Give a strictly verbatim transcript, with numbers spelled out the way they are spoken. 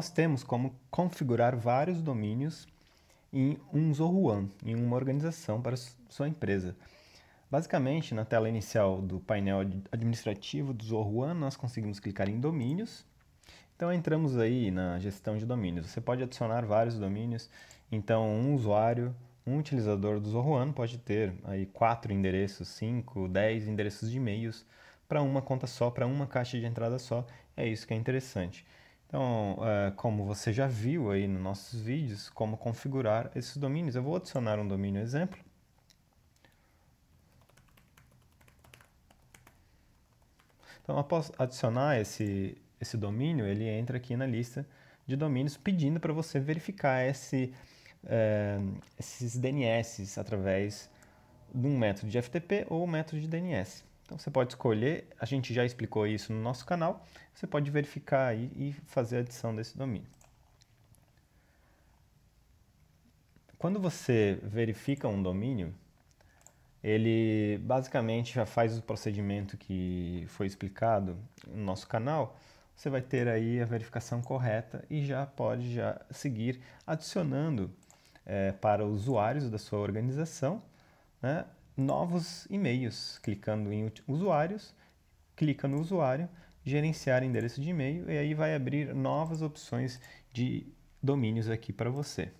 nós temos como configurar vários domínios em um Zoho One, em uma organização para sua empresa. Basicamente, na tela inicial do painel administrativo do Zoho One, nós conseguimos clicar em domínios. Então, entramos aí na gestão de domínios. Você pode adicionar vários domínios. Então, um usuário, um utilizador do Zoho One pode ter aí quatro endereços, cinco, dez endereços de e-mails para uma conta só, para uma caixa de entrada só. É isso que é interessante. Então, como você já viu aí nos nossos vídeos, como configurar esses domínios. Eu vou adicionar um domínio exemplo. Então, após adicionar esse, esse domínio, ele entra aqui na lista de domínios pedindo para você verificar esse, é, esses D N S através de um método de F T P ou método de D N S. Então, você pode escolher, a gente já explicou isso no nosso canal, você pode verificar aí e fazer a adição desse domínio. Quando você verifica um domínio, ele basicamente já faz o procedimento que foi explicado no nosso canal, você vai ter aí a verificação correta e já pode já seguir adicionando é, para usuários da sua organização, né, novos e-mails, clicando em usuários, clica no usuário, gerenciar endereço de e-mail e aí vai abrir novas opções de domínios aqui para você.